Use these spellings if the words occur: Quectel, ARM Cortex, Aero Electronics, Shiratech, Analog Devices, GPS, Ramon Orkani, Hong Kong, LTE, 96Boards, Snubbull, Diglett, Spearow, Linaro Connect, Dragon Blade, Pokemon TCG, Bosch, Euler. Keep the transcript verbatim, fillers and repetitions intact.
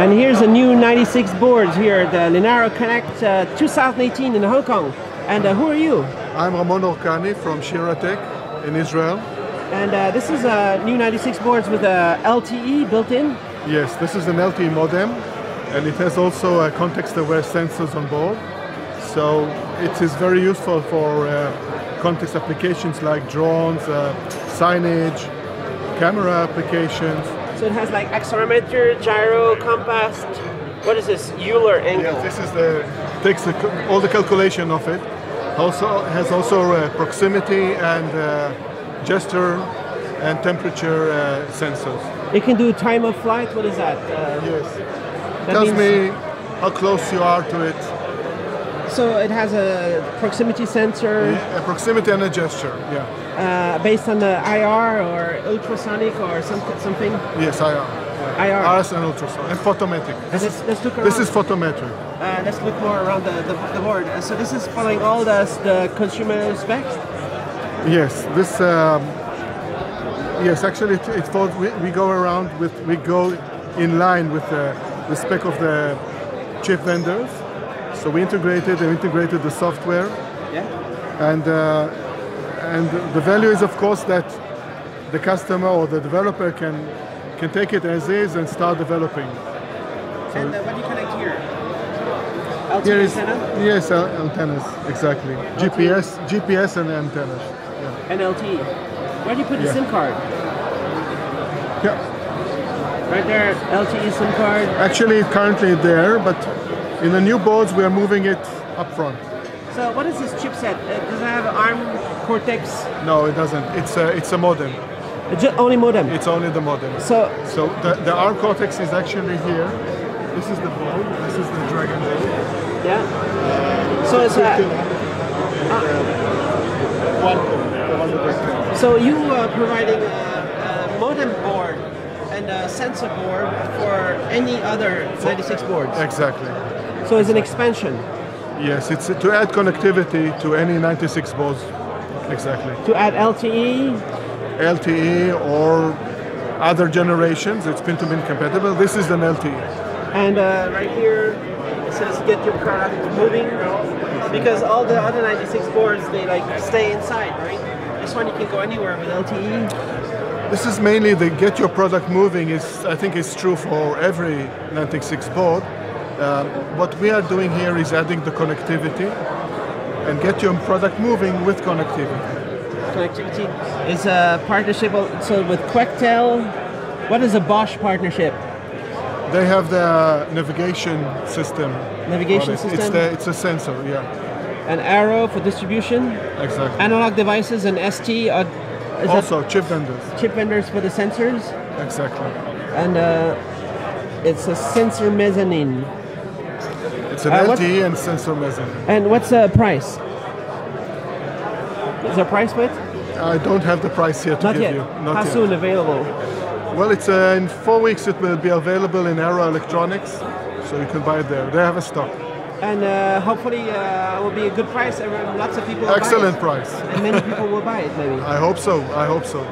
And here's a new ninety-six boards here at the Linaro Connect uh, two thousand eighteen in Hong Kong. And uh, who are you? I'm Ramon Orkani from Shiratech in Israel. And uh, this is a new ninety-six boards with a L T E built in? Yes, this is an L T E modem, and it has also uh, context-aware sensors on board. So it is very useful for uh, context applications like drones, uh, signage, camera applications. So it has like accelerometer, gyro, compass. What is this? Euler angle? Yes, this is the takes the, all the calculation of it. Also has also uh, proximity and uh, gesture and temperature uh, sensors. It can do time of flight. What is that? Uh, yes, that tells me how close you are to it. So it has a proximity sensor, yeah, a proximity and a gesture. Yeah. Uh, based on the I R or ultrasonic or some, something. Yes, I R. Yeah. I R. R S and ultrasonic and photometric. This, let's, let's look around. This is photometric. Uh, let's look more around the, the, the board. Uh, so this is following all the, the consumer specs. Yes. This. Um, yes, actually, it, it thought we, we go around with we go in line with the, the spec of the chip vendors. So we integrated and integrated the software, yeah. and uh, and the value is of course that the customer or the developer can can take it as is and start developing. So and uh, what do you connect here? L T E here is, antenna? Yes, uh, antennas exactly. L T E. G P S, G P S, and antennas. Yeah. And L T E. Where do you put the yeah. SIM card? Yeah. Right there, L T E SIM card. Actually, currently there, but. In the new boards, we are moving it up front. So, what is this chipset? Uh, does it have ARM Cortex? No, it doesn't. It's a it's a modem. It's only modem. It's only the modem. So, so the, the ARM Cortex is actually here. This is the board. This is the Dragon Blade. Yeah. Uh, so it's that. Uh, one. one so you are providing a, a modem board and a sensor board for any other ninety-six boards. Exactly. So it's an expansion? Yes, it's to add connectivity to any ninety-six boards, exactly. To add L T E? L T E or other generations, it's pin-to-pin compatible. This is an L T E. And uh, right here, it says get your product moving, because all the other ninety-six boards, they like stay inside, right? This one you can go anywhere with L T E. This is mainly the get your product moving, is I think it's true for every ninety-six board. Uh, what we are doing here is adding the connectivity and get your product moving with connectivity. Connectivity is a partnership so with Quectel. What is a Bosch partnership? They have the navigation system. Navigation it. system? It's, the, it's a sensor, yeah. And Aero for distribution? Exactly. Analog Devices and S T are... Also chip vendors. Chip vendors for the sensors? Exactly. And uh, it's a sensor mezzanine. It's an uh, L T E and sensor mezzanine. And what's the price? Is there a price with? I don't have the price here to Not give yet. you. Not How yet. How soon available? Well, it's uh, in four weeks it will be available in Aero Electronics, so you can buy it there. They have a stock. And uh, hopefully uh, it will be a good price. Lots of people will Excellent buy it. price. And many people will buy it, maybe. I hope so. I hope so.